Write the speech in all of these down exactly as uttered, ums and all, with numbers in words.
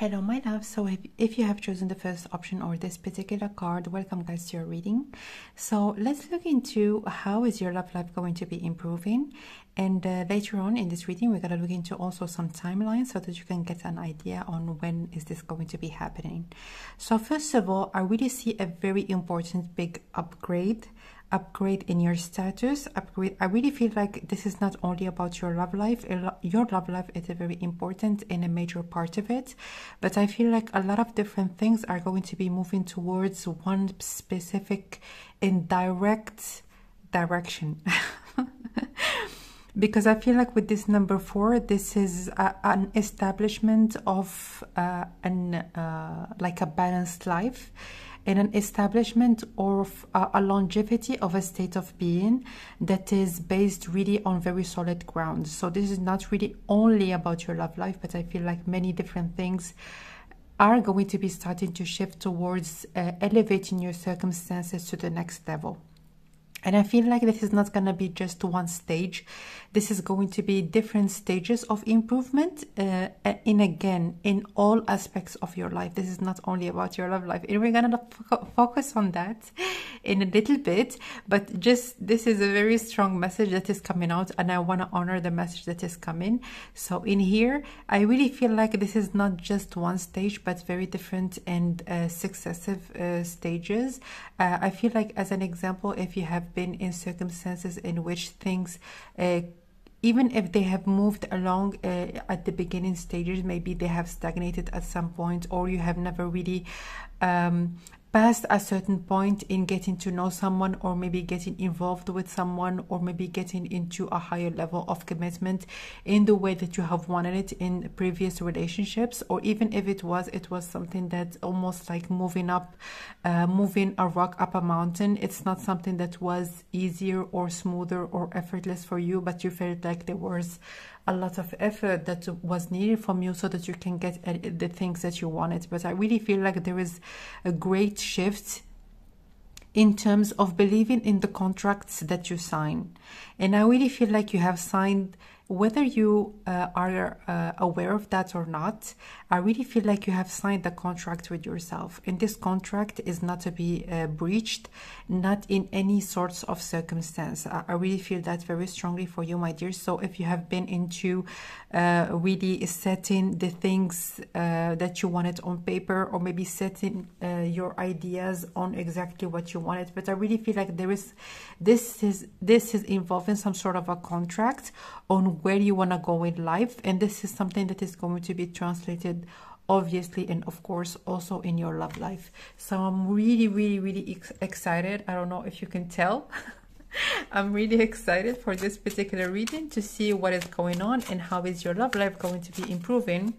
Hello my love. So if, if you have chosen the first option or this particular card, welcome guys to your reading. So let's look into how is your love life going to be improving, and uh, later on in this reading we're going to look into also some timelines so that you can get an idea on when is this going to be happening. So first of all, I really see a very important big upgrade upgrade in your status upgrade. I really feel like this is not only about your love life. Your love life is a very important and a major part of it, but I feel like a lot of different things are going to be moving towards one specific and direct direction. Because I feel like with this number four, this is a, an establishment of uh, an uh, like a balanced life, in an establishment of uh, a longevity of a state of being that is based really on very solid ground. So this is not really only about your love life, but I feel like many different things are going to be starting to shift towards uh, elevating your circumstances to the next level. And I feel like this is not going to be just one stage. This is going to be different stages of improvement uh, in, again, in all aspects of your life. This is not only about your love life. And we're going to focus on that in a little bit. But just this is a very strong message that is coming out, and I want to honor the message that is coming. So in here, I really feel like this is not just one stage, but very different and uh, successive uh, stages. Uh, I feel like, as an example, if you have been in circumstances in which things, uh, even if they have moved along uh, at the beginning stages, maybe they have stagnated at some point, or you have never really um, past a certain point in getting to know someone, or maybe getting involved with someone, or maybe getting into a higher level of commitment in the way that you have wanted it in previous relationships, or even if it was it was something that's almost like moving up uh, moving a rock up a mountain. It's not something that was easier or smoother or effortless for you, but you felt like there was a lot of effort that was needed from you so that you can get the things that you wanted. But I really feel like there is a great shift in terms of believing in the contracts that you sign. And I really feel like you have signed, whether you uh, are uh, aware of that or not, I really feel like you have signed the contract with yourself. And this contract is not to be uh, breached, not in any sorts of circumstance. I, I really feel that very strongly for you, my dear. So if you have been into uh, really setting the things uh, that you wanted on paper, or maybe setting uh, your ideas on exactly what you wanted, but I really feel like there is, this is, this is involving some sort of a contract on where you want to go in life, and this is something that is going to be translated, obviously, and of course also in your love life. So I'm really really really ex excited. I don't know if you can tell. I'm really excited for this particular reading to see what is going on and how is your love life going to be improving.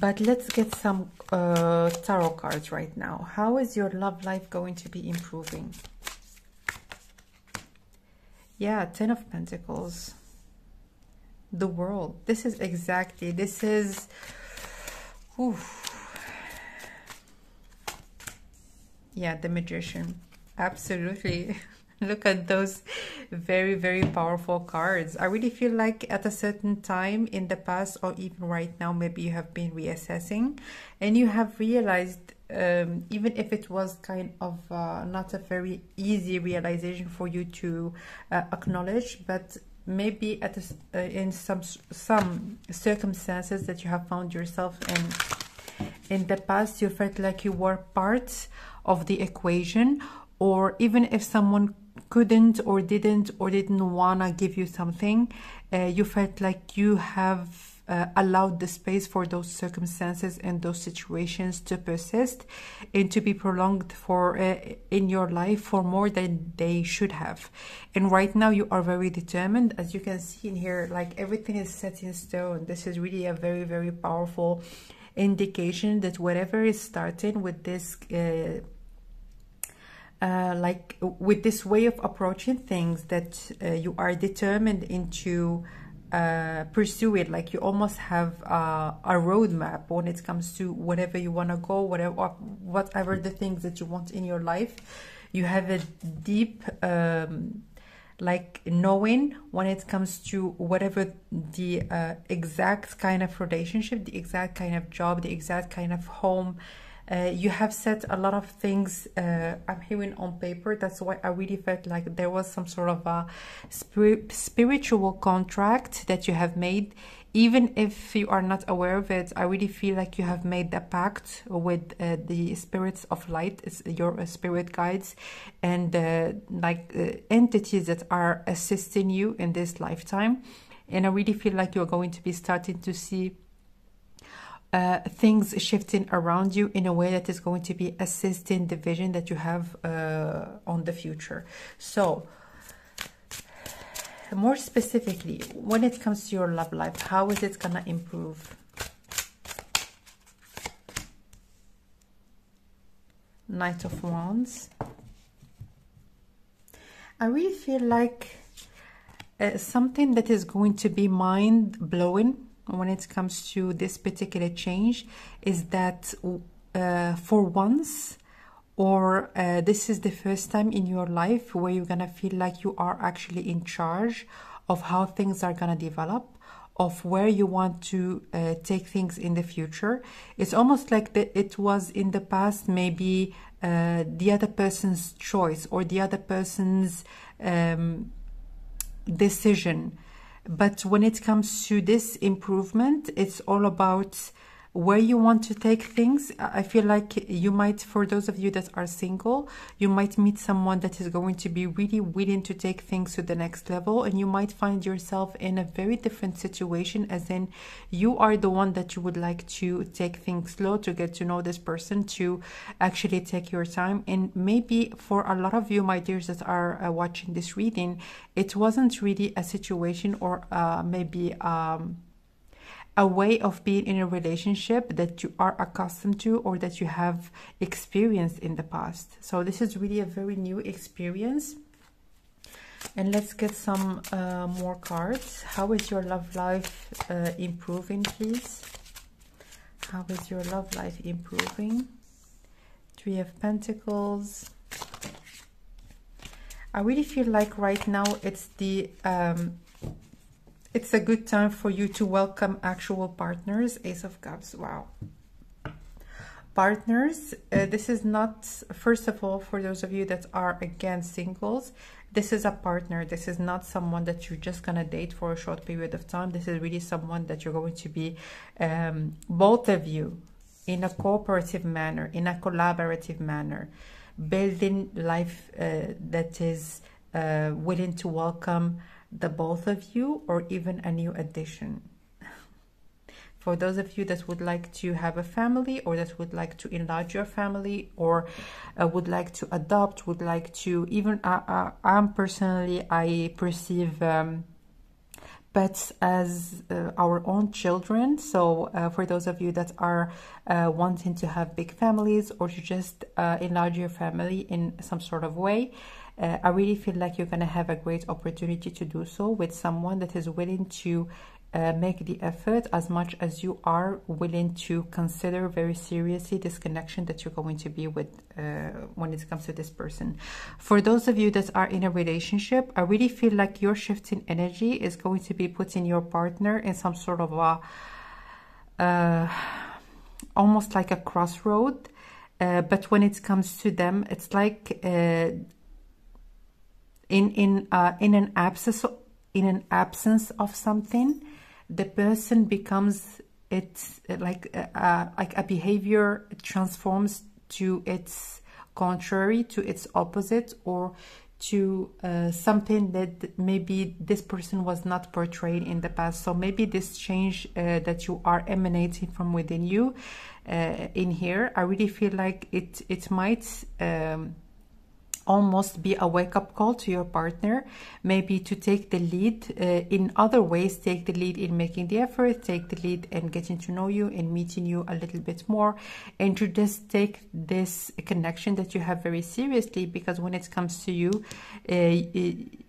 But let's get some uh, tarot cards right now. How is your love life going to be improving? Yeah, Ten of Pentacles, the World. This is exactly, this is, whew. Yeah, the Magician, absolutely. Look at those very, very powerful cards. I really feel like at a certain time in the past, or even right now, maybe you have been reassessing and you have realized, Um, even if it was kind of uh, not a very easy realization for you to uh, acknowledge, but maybe at a, uh, in some some circumstances that you have found yourself in in the past, you felt like you were part of the equation, or even if someone couldn't or didn't or didn't wanna give you something, uh, you felt like you have Uh, allowed the space for those circumstances and those situations to persist and to be prolonged for uh, in your life for more than they should have. And right now you are very determined, as you can see in here, like everything is set in stone. This is really a very very powerful indication that whatever is starting with this uh, uh, like with this way of approaching things, that uh, you are determined into Uh, pursue it. Like you almost have uh, a roadmap when it comes to whatever you want to go, whatever whatever the things that you want in your life. You have a deep um, like knowing when it comes to whatever the uh, exact kind of relationship, the exact kind of job, the exact kind of home. Uh, you have set a lot of things uh, I'm hearing on paper. That's why I really felt like there was some sort of a spir spiritual contract that you have made. Even if you are not aware of it, I really feel like you have made a pact with uh, the spirits of light, it's your uh, spirit guides, and uh, like uh, entities that are assisting you in this lifetime. And I really feel like you're going to be starting to see Uh, things shifting around you in a way that is going to be assisting the vision that you have uh, on the future. So more specifically, when it comes to your love life, how is it gonna improve? Knight of Wands. I really feel like uh, something that is going to be mind-blowing when it comes to this particular change is that uh, for once, or uh, this is the first time in your life where you're gonna feel like you are actually in charge of how things are gonna develop, of where you want to uh, take things in the future. It's almost like the, it was in the past maybe uh, the other person's choice or the other person's um, decision. But when it comes to this improvement, it's all about where you want to take things. I feel like you might, for those of you that are single, you might meet someone that is going to be really willing to take things to the next level, and you might find yourself in a very different situation, as in you are the one that you would like to take things slow, to get to know this person, to actually take your time. And maybe for a lot of you, my dears, that are uh, watching this reading, it wasn't really a situation or uh, maybe um a way of being in a relationship that you are accustomed to or that you have experienced in the past. So this is really a very new experience. And let's get some uh, more cards. How is your love life uh, improving, please? How is your love life improving? Three of Pentacles. I really feel like right now it's the um it's a good time for you to welcome actual partners. Ace of Cups, wow. Partners, uh, this is not, first of all, for those of you that are against singles, this is a partner. This is not someone that you're just gonna date for a short period of time. This is really someone that you're going to be, um, both of you, in a cooperative manner, in a collaborative manner, building life uh, that is uh, willing to welcome the both of you, or even a new addition. For those of you that would like to have a family, or that would like to enlarge your family, or uh, would like to adopt, would like to even uh, uh, I'm personally, I perceive um, pets as uh, our own children. So uh, for those of you that are uh, wanting to have big families, or to just uh, enlarge your family in some sort of way, Uh, I really feel like you're going to have a great opportunity to do so with someone that is willing to uh, make the effort as much as you are willing to consider very seriously this connection that you're going to be with uh, when it comes to this person. For those of you that are in a relationship, I really feel like your shift in energy is going to be putting your partner in some sort of a, uh, almost like a crossroad. Uh, but when it comes to them, it's like... Uh, In in uh, in an absence in an absence of something, the person becomes it's like a, a, like a behavior transforms to its contrary, to its opposite, or to uh, something that maybe this person was not portrayed in the past. So maybe this change uh, that you are emanating from within you uh, in here, I really feel like it it might. Um, almost be a wake-up call to your partner, maybe to take the lead uh, in other ways, take the lead in making the effort, take the lead in getting to know you and meeting you a little bit more, and to just take this connection that you have very seriously. Because when it comes to you, uh, it,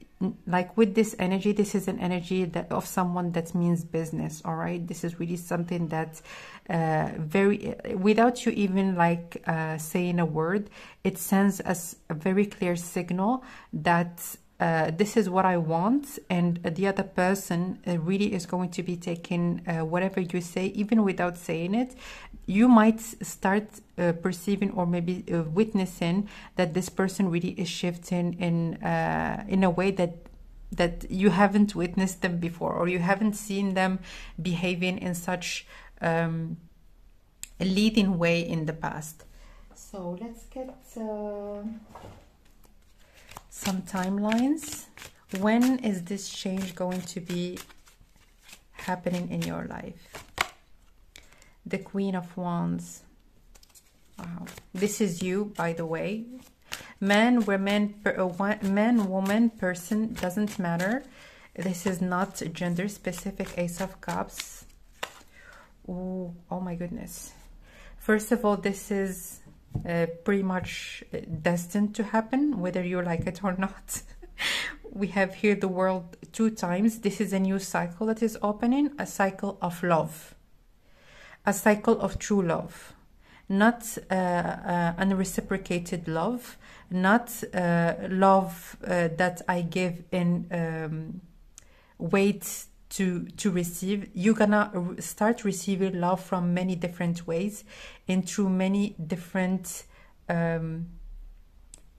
like with this energy, this is an energy that of someone that means business. All right, this is really something that uh very, without you even like uh saying a word, it sends us a very clear signal that uh, this is what I want, and the other person uh, really is going to be taking uh, whatever you say, even without saying it. You might start uh, perceiving or maybe uh, witnessing that this person really is shifting in uh, in a way that that you haven't witnessed them before, or you haven't seen them behaving in such um, a leading way in the past. So let's get uh, some timelines. When is this change going to be happening in your life? The Queen of Wands. Wow. This is you, by the way. Man, women, per, man, woman, person, doesn't matter. This is not gender specific. Ace of Cups. Ooh, oh my goodness. First of all, this is uh, pretty much destined to happen, whether you like it or not. We have here the World two times. This is a new cycle that is opening, a cycle of love, a cycle of true love. Not uh, uh, unreciprocated love, not uh, love uh, that I give in um, wait to to receive. You're gonna start receiving love from many different ways and through many different um,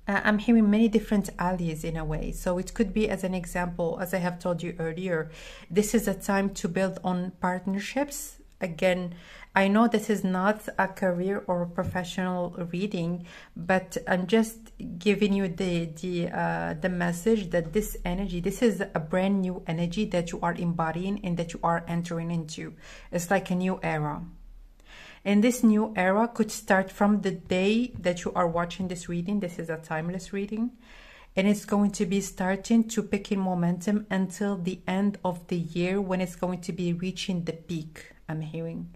I'm hearing many different allies in a way. So it could be, as an example, as I have told you earlier, this is a time to build on partnerships. Again, I know this is not a career or professional reading, but I'm just giving you the the uh, the message that this energy, this is a brand new energy that you are embodying and that you are entering into. It's like a new era. And this new era could start from the day that you are watching this reading. This is a timeless reading. And it's going to be starting to pick in momentum until the end of the year, when it's going to be reaching the peak. I'm hearing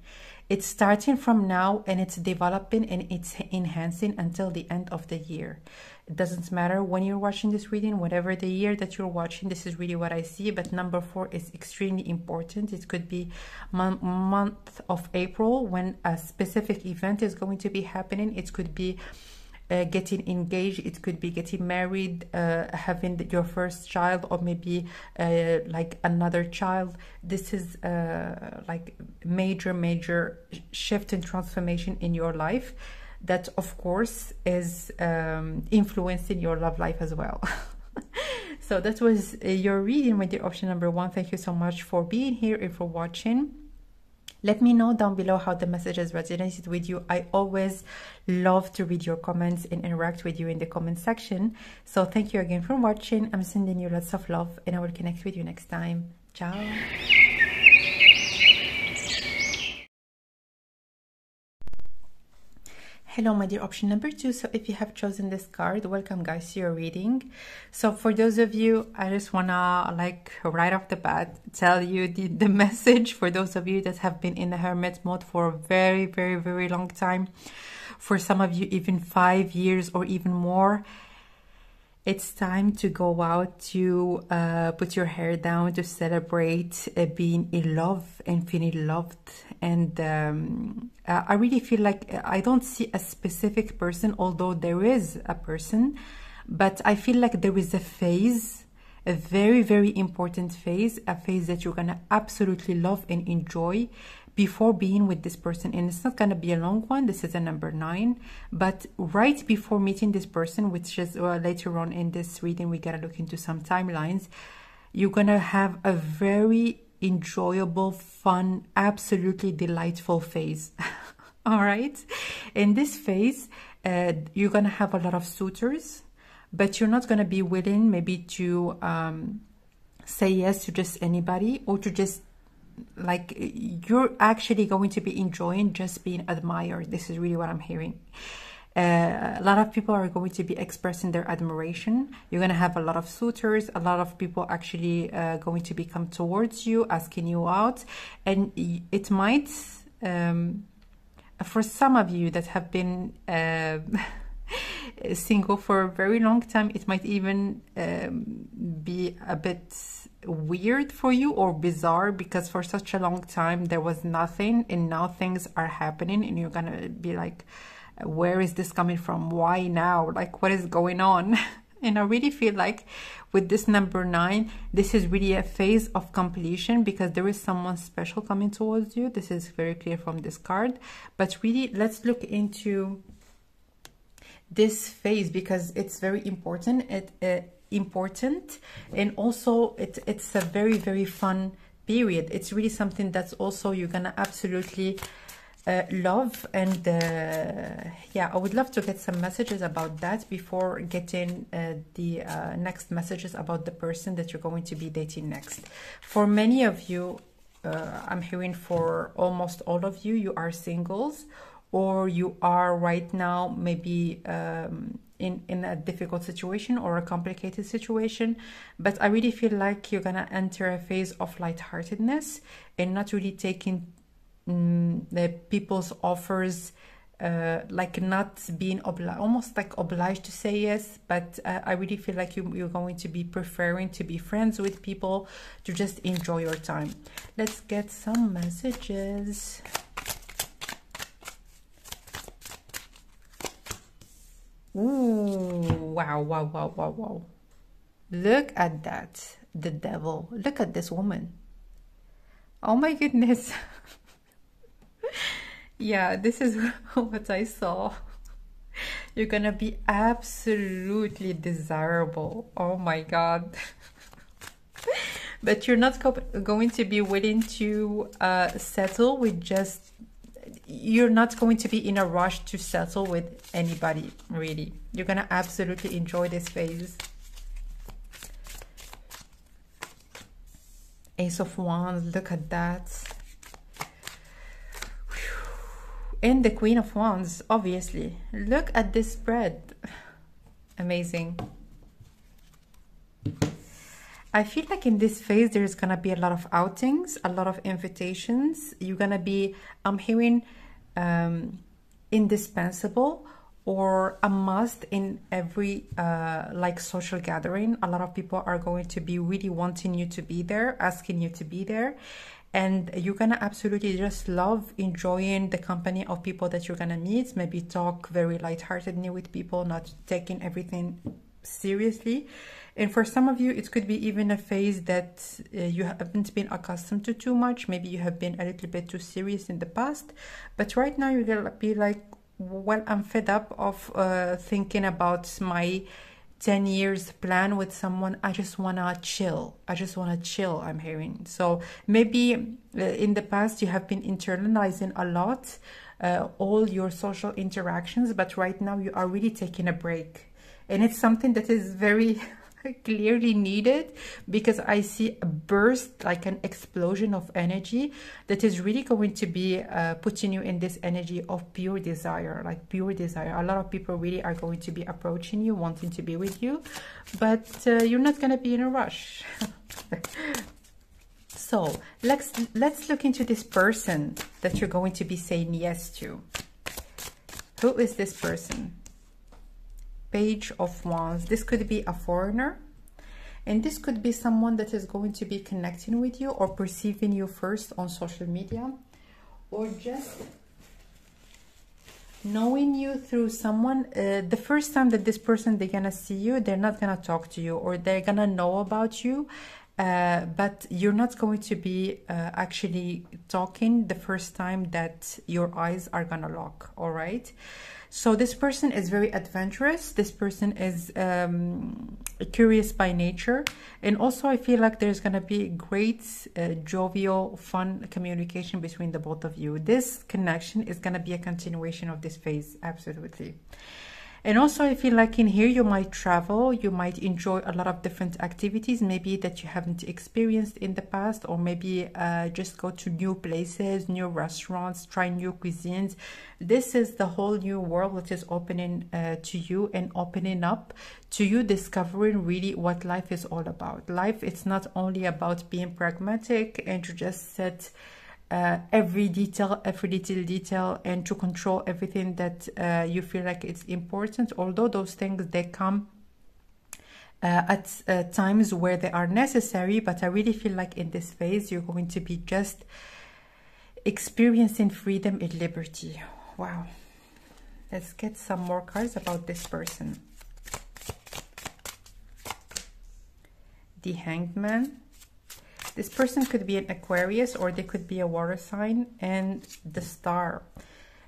it's starting from now, and it's developing and it's enhancing until the end of the year. It doesn't matter when you're watching this reading, whatever the year that you're watching, this is really what I see. But number four is extremely important. It could be mon month of April, when a specific event is going to be happening. It could be Uh, getting engaged, it could be getting married, uh, having your first child, or maybe uh, like another child. This is uh, like major, major shift and transformation in your life that, of course, is um, influencing your love life as well. So that was your reading with the option number one. Thank you so much for being here and for watching. Let me know down below how the message has resonated with you. I always love to read your comments and interact with you in the comment section. So thank you again for watching. I'm sending you lots of love, and I will connect with you next time. Ciao. Hello, my dear option number two. So if you have chosen this card, welcome guys to your reading. So for those of you, I just wanna, like, right off the bat tell you the, the message for those of you that have been in the hermit mode for a very, very, very long time. For some of you, even five years or even more. It's time to go out, to uh, put your hair down, to celebrate uh, being in love and feeling loved. And um, I really feel like I don't see a specific person, although there is a person, but I feel like there is a phase, a very, very important phase, a phase that you're gonna absolutely love and enjoy before being with this person. And it's not going to be a long one. This is a number nine. But right before meeting this person, which is well, later on in this reading, we got to look into some timelines. You're going to have a very enjoyable, fun, absolutely delightful phase. All right. In this phase, uh, you're going to have a lot of suitors, but you're not going to be willing maybe to um, say yes to just anybody, or to just, like, you're actually going to be enjoying just being admired. This is really what I'm hearing. Uh, a lot of people are going to be expressing their admiration. You're going to have a lot of suitors, a lot of people actually uh, going to be come towards you, asking you out. And it might, um, for some of you that have been uh, single for a very long time, it might even um, be a bit weird for you, or bizarre, because for such a long time there was nothing, and now things are happening, and you're gonna be like, where is this coming from? Why now? Like, what is going on? And I really feel like with this number nine, this is really a phase of completion, because there is someone special coming towards you. This is very clear from this card. But really, let's look into this phase, because it's very important. It uh, important, and also it, it's a very very fun period. It's really something that's also you're gonna absolutely uh, love. And uh, yeah, I would love to get some messages about that before getting uh, the uh, next messages about the person that you're going to be dating next. For many of you, uh, I'm hearing for almost all of you, you are singles, or you are right now maybe um, in, in a difficult situation or a complicated situation. But I really feel like you're gonna enter a phase of lightheartedness and not really taking um, the people's offers, uh, like not being obli almost like obliged to say yes. But uh, I really feel like you, you're going to be preferring to be friends with people, to just enjoy your time. Let's get some messages. Ooh, wow, wow, wow, wow, wow. Look at that. The devil. Look at this woman. Oh my goodness. Yeah, this is what I saw. You're gonna be absolutely desirable. Oh my God. But you're not going to be willing to uh, settle with just... You're not going to be in a rush to settle with anybody, really. You're going to absolutely enjoy this phase. Ace of Wands, look at that. And the Queen of Wands, obviously. Look at this spread. Amazing. I feel like in this phase, there's going to be a lot of outings, a lot of invitations. You're going to be, I'm hearing, um, indispensable or a must in every uh, like social gathering. A lot of people are going to be really wanting you to be there, asking you to be there. And you're going to absolutely just love enjoying the company of people that you're going to meet. Maybe talk very lightheartedly with people, not taking everything seriously. And for some of you, it could be even a phase that uh, you haven't been accustomed to too much. Maybe you have been a little bit too serious in the past, but right now you're gonna be like, well, I'm fed up of uh, thinking about my ten years plan with someone. I just wanna chill. I just wanna chill, I'm hearing. So maybe uh, in the past you have been internalizing a lot, uh, all your social interactions, but right now you are really taking a break. And it's something that is very clearly needed, because I see a burst, like an explosion of energy that is really going to be uh, putting you in this energy of pure desire, like pure desire. A lot of people really are going to be approaching you, wanting to be with you, but uh, you're not going to be in a rush. So let's, let's look into this person that you're going to be saying yes to. Who is this person? Page of Wands. This could be a foreigner, and this could be someone that is going to be connecting with you or perceiving you first on social media, or just knowing you through someone. Uh, the first time that this person, they're gonna see you, they're not gonna talk to you, or they're gonna know about you, uh, but you're not going to be uh, actually talking the first time that your eyes are gonna lock, all right? So this person is very adventurous. This person is um, curious by nature. And also I feel like there's going to be great, uh, jovial, fun communication between the both of you. This connection is going to be a continuation of this phase, absolutely. And also I feel like in here you might travel, you might enjoy a lot of different activities, maybe that you haven't experienced in the past, or maybe uh, just go to new places, new restaurants, try new cuisines. This is the whole new world that is opening uh, to you and opening up to you, discovering really what life is all about. Life, it's not only about being pragmatic and to just set Uh, every detail, every little detail, and to control everything that uh, you feel like it's important, although those things, they come uh, at uh, times where they are necessary. But I really feel like in this phase you're going to be just experiencing freedom and liberty. Wow. Let's get some more cards about this person. the Hanged Man. This person could be an Aquarius, or they could be a water sign, and the Star.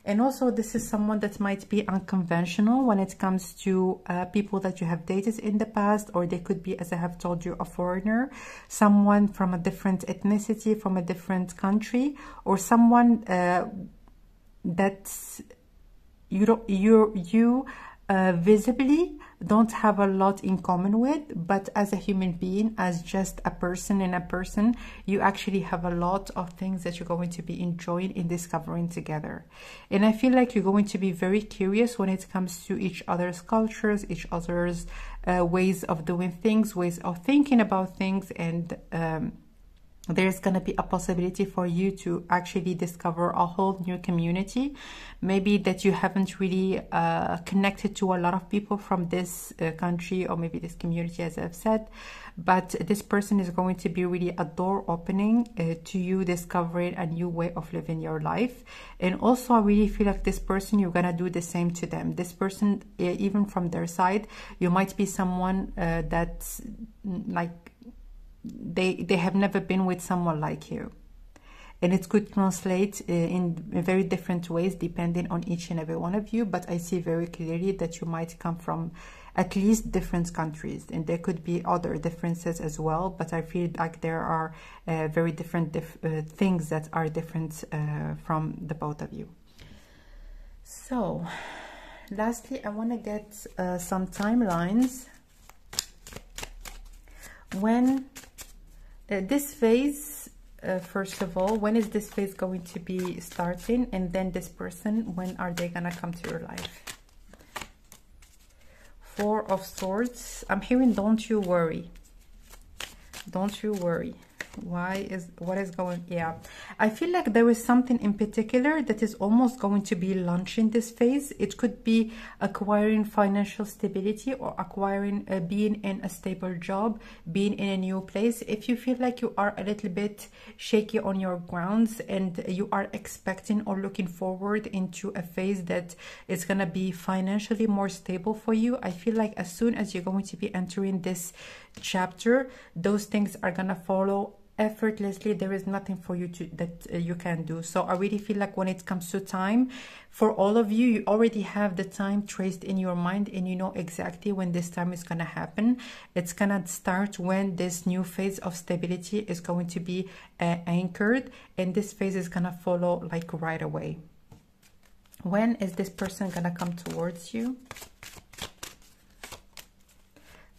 And also, this is someone that might be unconventional when it comes to uh, people that you have dated in the past, or they could be, as I have told you, a foreigner, someone from a different ethnicity, from a different country, or someone uh, that's you don't you you uh, visibly don't have a lot in common with, but as a human being, as just a person and a person, you actually have a lot of things that you're going to be enjoying and discovering together. And I feel like you're going to be very curious when it comes to each other's cultures, each other's uh, ways of doing things, ways of thinking about things, and um, there's going to be a possibility for you to actually discover a whole new community, maybe that you haven't really uh, connected to a lot of people from this uh, country, or maybe this community, as I've said. But this person is going to be really a door opening uh, to you discovering a new way of living your life. And also, I really feel like this person, you're going to do the same to them. This person, even from their side, you might be someone uh, that's like, they they have never been with someone like you, and it could translate in very different ways depending on each and every one of you. But I see very clearly that you might come from at least different countries, and there could be other differences as well, but I feel like there are uh, very different dif uh, things that are different uh, from the both of you. So lastly, I want to get uh, some timelines when uh, this phase, uh, first of all, when is this phase going to be starting? And then this person, when are they gonna come to your life? Four of Swords. I'm hearing, don't you worry, don't you worry. Why is what is going? Yeah, I feel like there is something in particular that is almost going to be launching this phase. It could be acquiring financial stability, or acquiring uh, being in a stable job, being in a new place. If you feel like you are a little bit shaky on your grounds, and you are expecting or looking forward into a phase that is going to be financially more stable for you, I feel like as soon as you're going to be entering this chapter, those things are going to follow effortlessly. There is nothing for you to that uh, you can do. So I really feel like when it comes to time, for all of you, you already have the time traced in your mind, and you know exactly when this time is going to happen. It's going to start when this new phase of stability is going to be uh, anchored, and this phase is going to follow like right away. When is this person going to come towards you?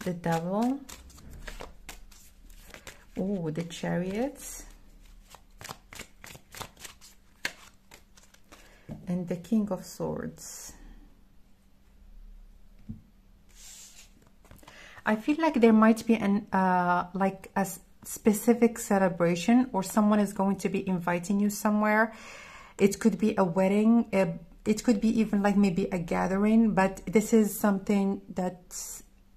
The Devil. Oh, the Chariots and the King of Swords. I feel like there might be an uh, like a specific celebration, or someone is going to be inviting you somewhere. It could be a wedding. A, it could be even like maybe a gathering. But this is something that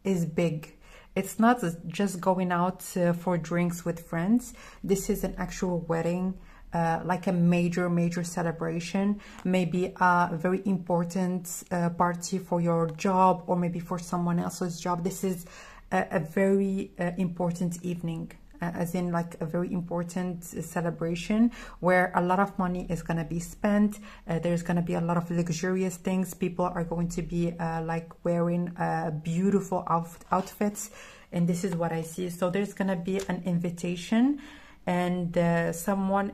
is big. It's not just going out uh, for drinks with friends. This is an actual wedding, uh, like a major, major celebration. Maybe a very important uh, party for your job, or maybe for someone else's job. This is a, a very uh, important evening, uh, as in like a very important celebration where a lot of money is going to be spent. Uh, there's going to be a lot of luxurious things. People are going to be uh, like wearing uh, beautiful outf outfits. And this is what I see. So there's going to be an invitation, and uh, someone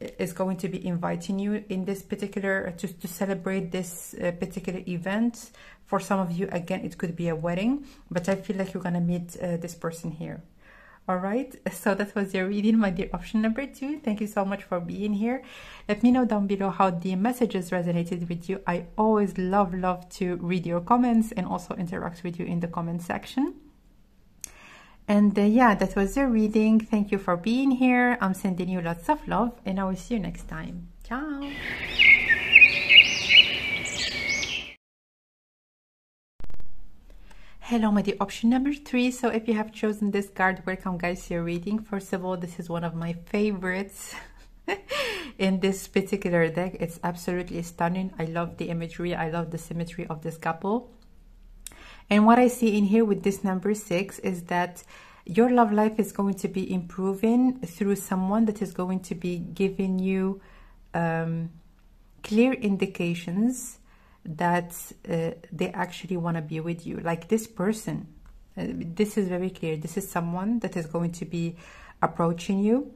is going to be inviting you in this particular, to, to celebrate this uh, particular event. For some of you, again, it could be a wedding, but I feel like you're going to meet uh, this person here. All right, so that was your reading, my dear option number two. Thank you so much for being here. Let me know down below how the messages resonated with you. I always love, love to read your comments and also interact with you in the comment section. And uh, yeah, that was your reading. Thank you for being here. I'm sending you lots of love, and I will see you next time. Ciao. Hello, my dear option number three. So if you have chosen this card, welcome guys to your reading. First of all, this is one of my favorites in this particular deck. It's absolutely stunning. I love the imagery. I love the symmetry of this couple. And what I see in here with this number six is that Your love life is going to be improving through someone that is going to be giving you um, clear indications that uh, they actually want to be with you. Like this person, uh, this is very clear. This is someone that is going to be approaching you.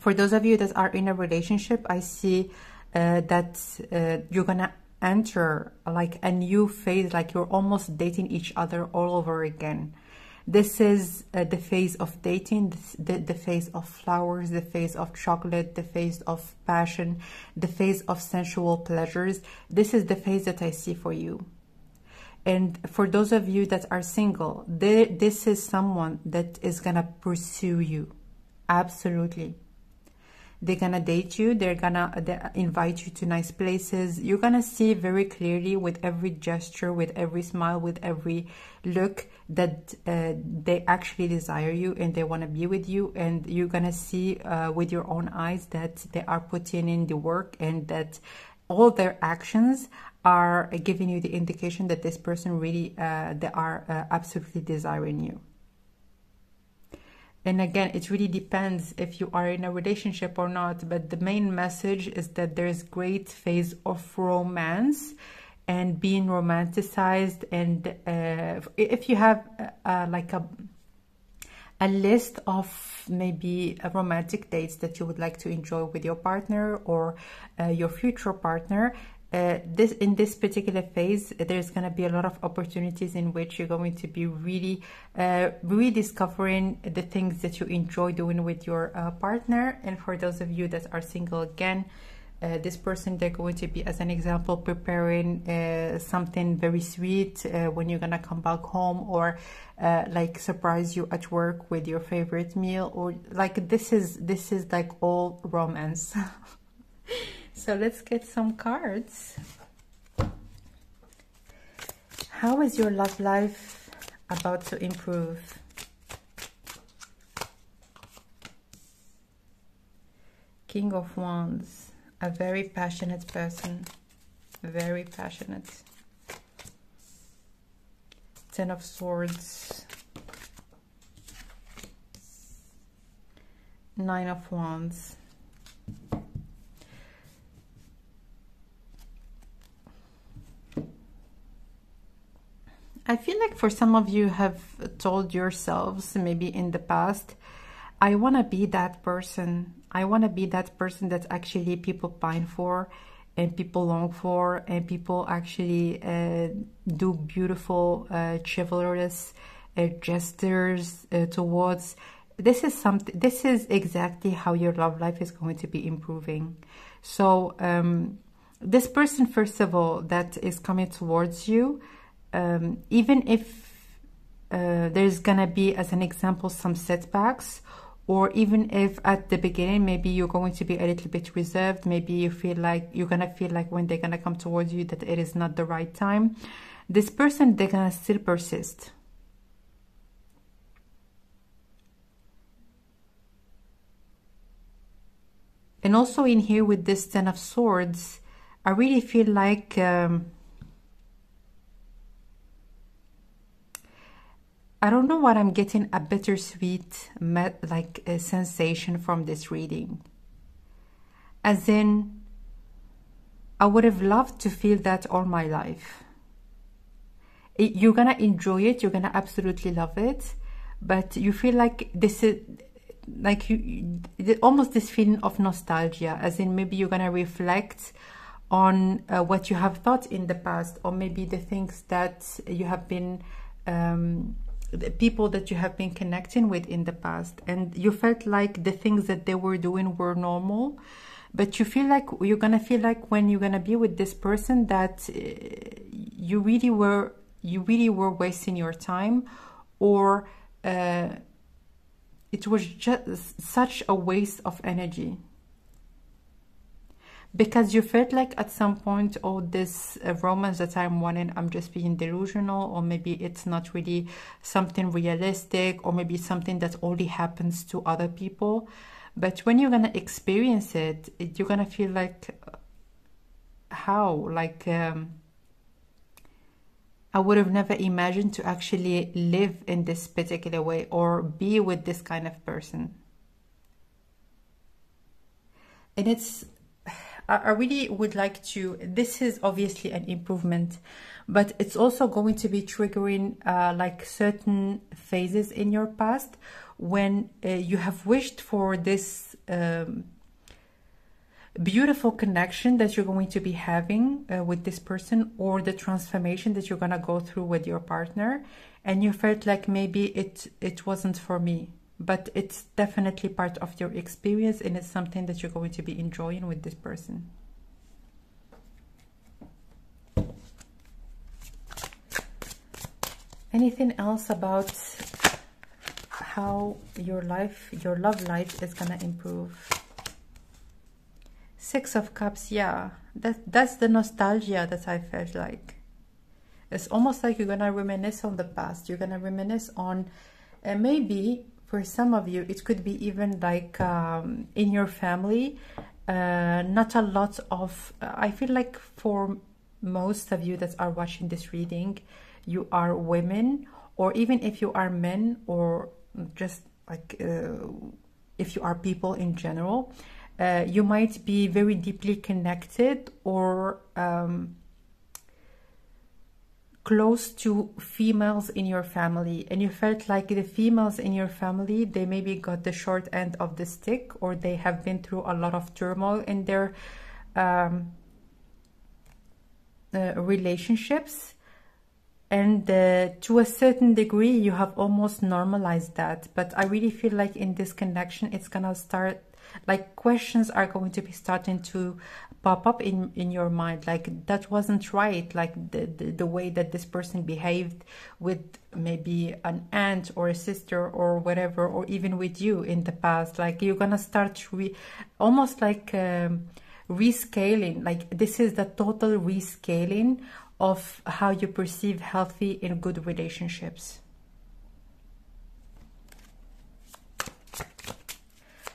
For those of you that are in a relationship, I see uh, that uh, you're going to enter like a new phase, like you're almost dating each other all over again. This is uh, the phase of dating, this, the, the phase of flowers, the phase of chocolate, the phase of passion, the phase of sensual pleasures. This is the phase that I see for you. And for those of you that are single, they, this is someone that is going to pursue you. Absolutely. They're going to date you. They're going to invite you to nice places. You're going to see very clearly with every gesture, with every smile, with every look that uh, they actually desire you and they want to be with you. And you're going to see uh, with your own eyes that they are putting in the work and that all their actions are giving you the indication that this person really, uh, they are uh, absolutely desiring you. And again, it really depends if you are in a relationship or not. But the main message is that there's great phase of romance and being romanticized. And uh, if you have uh, like a, a list of maybe romantic dates that you would like to enjoy with your partner or uh, your future partner, Uh, this in this particular phase, there's going to be a lot of opportunities in which you're going to be really uh, rediscovering the things that you enjoy doing with your uh, partner. And for those of you that are single again, uh, this person, they're going to be, as an example, preparing uh, something very sweet uh, when you're going to come back home, or uh, like surprise you at work with your favorite meal, or like this is this is like all romance. So let's get some cards. How is your love life about to improve? King of Wands, a very passionate person, very passionate. Ten of Swords, Nine of Wands. I feel like for some of you have told yourselves maybe in the past, I want to be that person. I want to be that person that actually people pine for and people long for, and people actually uh, do beautiful, uh, chivalrous uh, gestures uh, towards. This is something, this is exactly how your love life is going to be improving. So um, this person, first of all, that is coming towards you, Um, even if uh, there's going to be, as an example, some setbacks, or even if at the beginning, maybe you're going to be a little bit reserved, maybe you feel like you're going to feel like when they're going to come towards you that it is not the right time, this person, they're going to still persist. And also in here with this Ten of Swords, I really feel like... Um, I don't know what I'm getting, a bittersweet like a sensation from this reading. As in, I would have loved to feel that all my life. It, you're going to enjoy it. You're going to absolutely love it. But you feel like this is like you, almost this feeling of nostalgia, as in maybe you're going to reflect on uh, what you have thought in the past, or maybe the things that you have been... Um, the people that you have been connecting with in the past, and you felt like the things that they were doing were normal, but you feel like you're gonna feel like when you're gonna be with this person that uh, you really were you really were wasting your time, or uh, it was just such a waste of energy, because you felt like at some point, oh, this uh, romance that I'm wanting, I'm just being delusional, or maybe it's not really something realistic, or maybe something that only happens to other people. But when you're going to experience it, it you're going to feel like, how? Like, um, I would have never imagined to actually live in this particular way or be with this kind of person. And it's, I really would like to, this is obviously an improvement, but it's also going to be triggering uh, like certain phases in your past when uh, you have wished for this um, beautiful connection that you're going to be having uh, with this person, or the transformation that you're going to go through with your partner, and you felt like maybe it it wasn't for me. But it's definitely part of your experience, and it's something that you're going to be enjoying with this person. Anything else about how your life, your love life is going to improve? Six of Cups, yeah. That, that's the nostalgia that I felt like. It's almost like you're going to reminisce on the past. You're going to reminisce on uh, maybe... For some of you, it could be even like um, in your family, uh, not a lot of, I feel like for most of you that are watching this reading, you are women, or even if you are men, or just like uh, if you are people in general, uh, you might be very deeply connected or um, close to females in your family, and you felt like the females in your family, they maybe got the short end of the stick, or they have been through a lot of turmoil in their um, uh, relationships, and uh, to a certain degree you have almost normalized that. But I really feel like in this connection, it's gonna start, like questions are going to be starting to pop up in in your mind, like that wasn't right, like the, the the way that this person behaved with maybe an aunt or a sister or whatever, or even with you in the past. Like you're gonna start re almost like um, rescaling, like this is the total rescaling of how you perceive healthy and good relationships.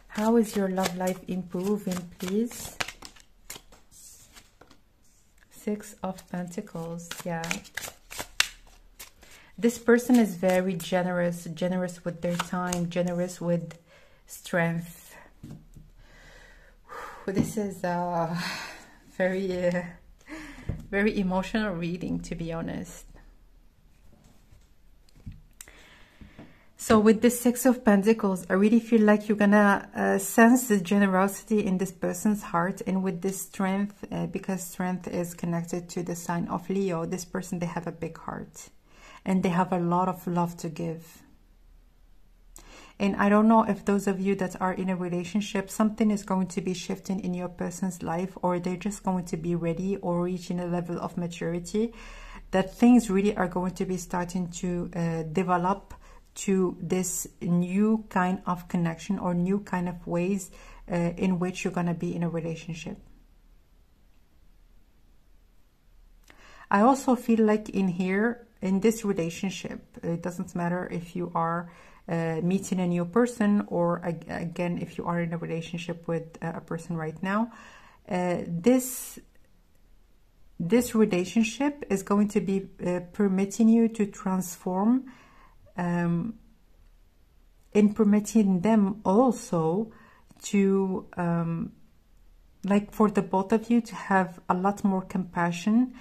How is your love life improving, please? Six of Pentacles, yeah. This person is very generous, generous with their time, generous with strength. This is a very, uh, very emotional reading, to be honest. So with the Six of Pentacles, I really feel like you're gonna uh, sense the generosity in this person's heart, and with this strength, uh, because strength is connected to the sign of Leo, this person, they have a big heart and they have a lot of love to give. And I don't know if those of you that are in a relationship, something is going to be shifting in your person's life, or they're just going to be ready or reaching a level of maturity that things really are going to be starting to uh, develop to this new kind of connection or new kind of ways uh, in which you're going to be in a relationship. I also feel like in here, in this relationship, it doesn't matter if you are uh, meeting a new person, or again, if you are in a relationship with a person right now, uh, this this relationship is going to be uh, permitting you to transform, um in permitting them also to um like for the both of you to have a lot more compassion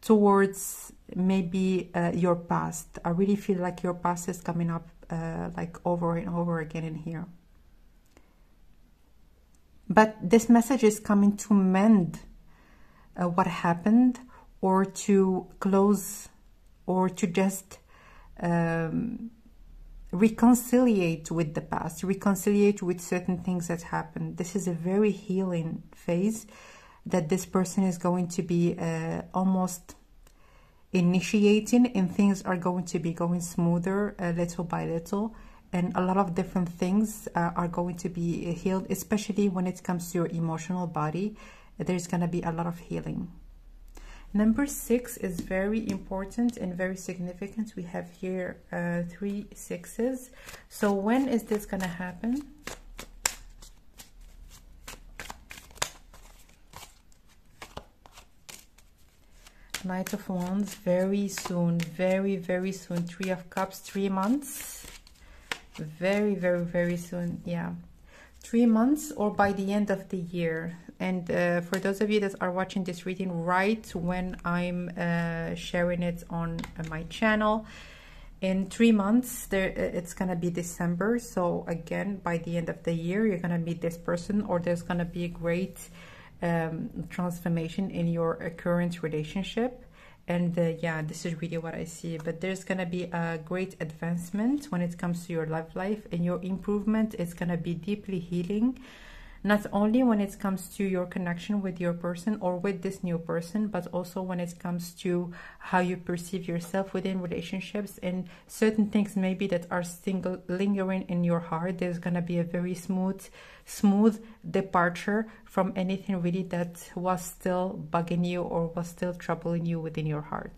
towards maybe uh, your past. I really feel like your past is coming up uh, like over and over again in here, but this message is coming to mend uh, what happened, or to close, or to just Um, reconciliate with the past, reconciliate with certain things that happened. This is a very healing phase that this person is going to be uh, almost initiating, and things are going to be going smoother uh, little by little, and a lot of different things uh, are going to be healed, especially when it comes to your emotional body. There's going to be a lot of healing. Number six is very important and very significant. We have here uh, three sixes. So when is this going to happen? Knight of Wands very soon, very, very soon. Three of Cups, three months. Very, very, very soon, yeah. Three months or by the end of the year. And uh, for those of you that are watching this reading right when I'm uh, sharing it on my channel, in three months, there, it's going to be December. So again, by the end of the year, you're going to meet this person, or there's going to be a great um, transformation in your uh, current relationship. And uh, yeah, this is really what I see. But there's going to be a great advancement when it comes to your love life, and your improvement is going to be deeply healing. Not only when it comes to your connection with your person or with this new person, but also when it comes to how you perceive yourself within relationships and certain things maybe that are single, lingering in your heart. There's going to be a very smooth, smooth departure from anything really that was still bugging you or was still troubling you within your heart.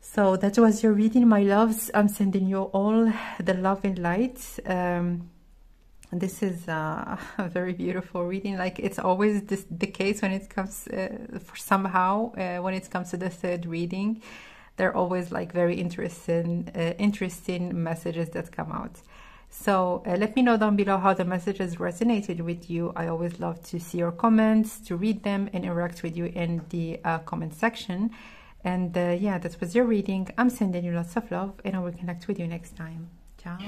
So that was your reading, my loves. I'm sending you all the love and light. Um, This is uh, a very beautiful reading. Like it's always this, the case when it comes, uh, for somehow, uh, when it comes to the third reading, they're always like very interesting, uh, interesting messages that come out. So uh, let me know down below how the messages resonated with you. I always love to see your comments, to read them and interact with you in the uh, comment section. And uh, yeah, that was your reading. I'm sending you lots of love, and I will connect with you next time. Ciao.